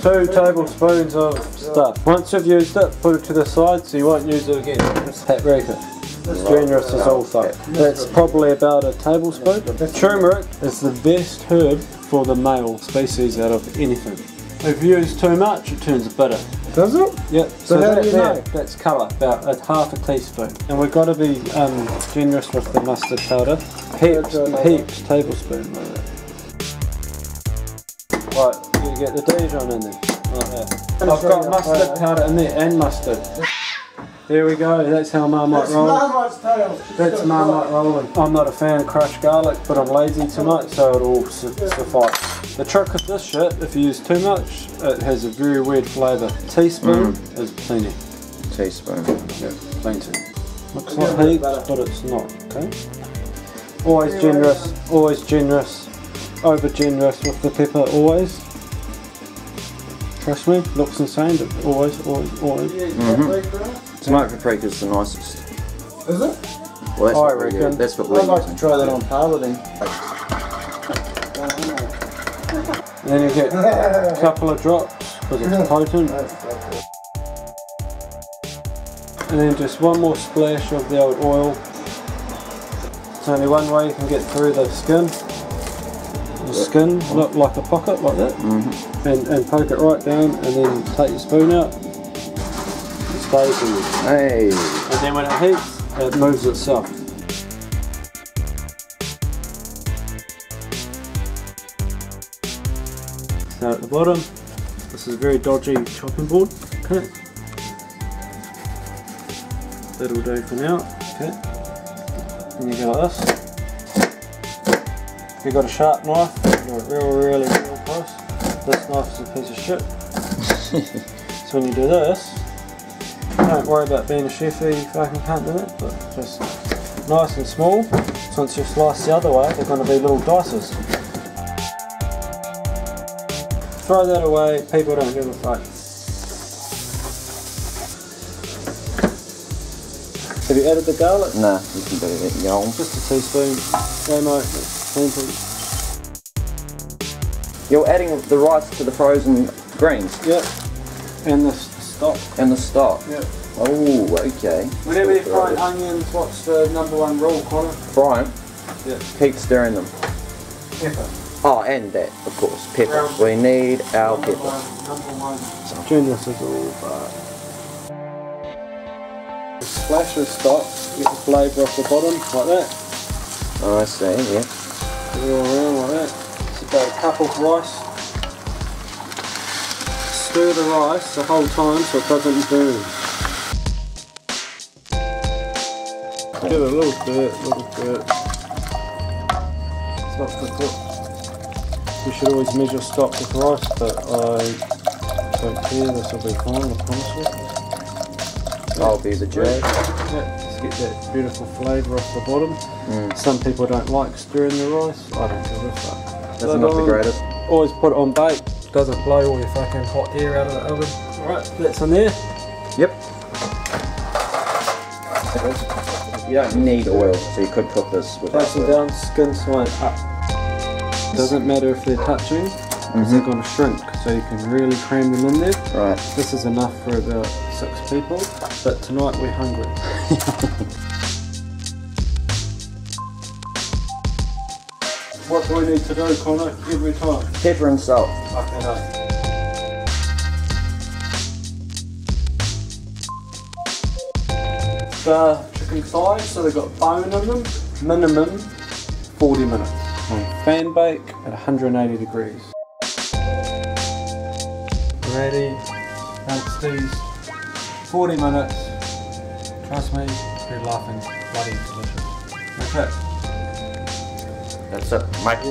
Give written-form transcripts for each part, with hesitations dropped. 2 tablespoons of stuff. Once you've used it, put it to the side so you won't use it again. Paprika. It's generous as also. That's probably about a tablespoon. Turmeric is the best herb for the male species out of anything. If you use too much, it turns bitter. Does it? Yep. So how do you know? That's colour, about a half a teaspoon. And we've got to be generous with the mustard powder. Heaps tablespoon with it. Right, you get the Dijon in there, like that. I've got mustard powder in there and mustard. There we go, that's how Marmite rolls. That's Marmite rolling. I'm not a fan of crushed garlic, but I'm lazy tonight, so it'll suffice. The trick of this shit, if you use too much, it has a very weird flavour. Teaspoon is plenty. Teaspoon, yeah. Plenty. Looks like heaps, but it's not, okay? Always generous, always generous. Over generous with the pepper, always. Trust me, looks insane, but always. Mm-hmm. Smoked paprika is the nicest. Is it? Well, that's I reckon. Good. That's what we like to try that on parlour. Then you get a couple of drops because it's potent. And then just one more splash of the old oil. There's only one way you can get through the skin. The skin, look like a pocket, like that, and poke it right down, and then take your spoon out. It stays in there. Hey. And then when it heats, it moves itself. So at the bottom, this is a very dodgy chopping board. Okay. That'll do for now. Okay. And you go like this. If you've got a sharp knife, you're really close. This knife is a piece of shit. So when you do this, don't worry about being a chefy, you fucking can't do it, but just nice and small. So once you slice the other way, they're going to be little dices. Throw that away, people don't give a fuck. Have you added the garlic? Nah, you can do it, you know. Just a teaspoon, demo. You're adding the rice to the frozen greens? Yep. And the stock. And the stock? Yep. Oh, okay. Whenever you fry onions, what's the #1 rule, Connor? Fry them? Yep. Keep stirring them. Pepper. Oh, and that, of course. Pepper. Round. We need our pepper. #1. Genius is all but... Splash the stock, get the flavour off the bottom, like that. Oh, I see, yeah. All around like that. It's about a cup of rice. Stir the rice the whole time so it doesn't burn. Give it a little dirt. It's not for cook. You should always measure stock with rice, but I don't care, this will be fine, I promise you. I'll be the judge. Yeah. Get that beautiful flavour off the bottom. Some people don't like stirring the rice. I don't give a fuck. That's not the greatest. Always put it on bake. Doesn't blow all your fucking hot air out of the oven. Alright, that's in there. Yep. You don't need oil, so you could cook this without oil. Face them down, skin side up. Doesn't matter if they're touching, because they're going to shrink, so you can really cram them in there. Right. This is enough for about 6 people, but tonight we're hungry. What do we need to do, Connor, every time? Pepper and salt. Okay, The chicken thighs, so they've got bone in them, minimum 40 minutes. Fan bake at 180 degrees. Ready, that's these 40 minutes. Trust me, you're laughing bloody delicious. That's it, mate.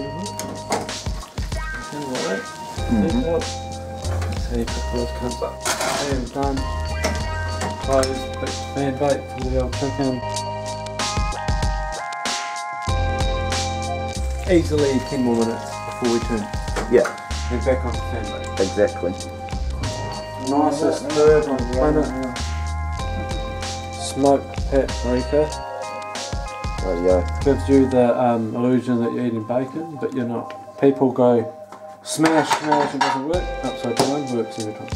See if this comes up. And done. Close, big fan bake for the old chicken. Easily 10 more minutes before we turn. Yeah. We're back on the fan bake. Exactly. Nicest herb on the planet. Smoked paprika. Gives you the illusion that you're eating bacon, but you're not. People go Smash, smash, it doesn't work. Upside down works every time.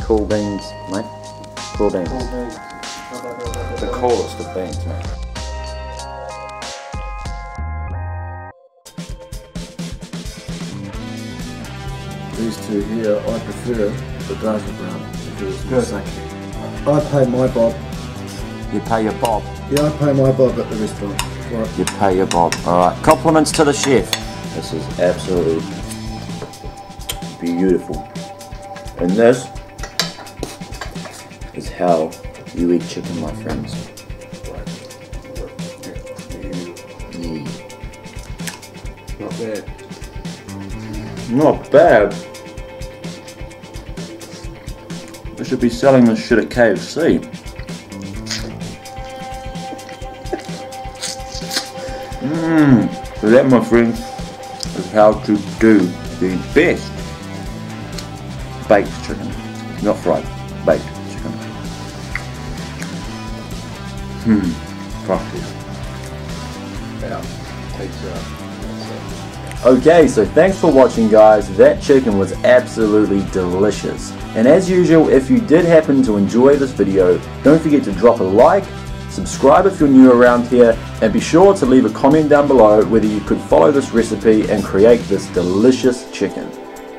Cool beans, mate. Cool beans. Cool beans. The coolest of beans, mate. These two here, I prefer the darker brown. Good. I pay my bob. You pay your bob? Yeah, I pay my bob at the restaurant. Right. You pay your bob. Alright, compliments to the chef. This is absolutely beautiful. And this is how you eat chicken, my friends. Mm. Not bad. Not bad? We should be selling this shit at KFC. Mmm. So that, my friends, is how to do the best baked chicken. Not fried, baked. Okay, so thanks for watching, guys. That chicken was absolutely delicious. And as usual, if you did happen to enjoy this video, don't forget to drop a like, subscribe if you're new around here, and be sure to leave a comment down below whether you could follow this recipe and create this delicious chicken.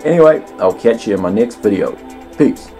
Anyway, I'll catch you in my next video. Peace.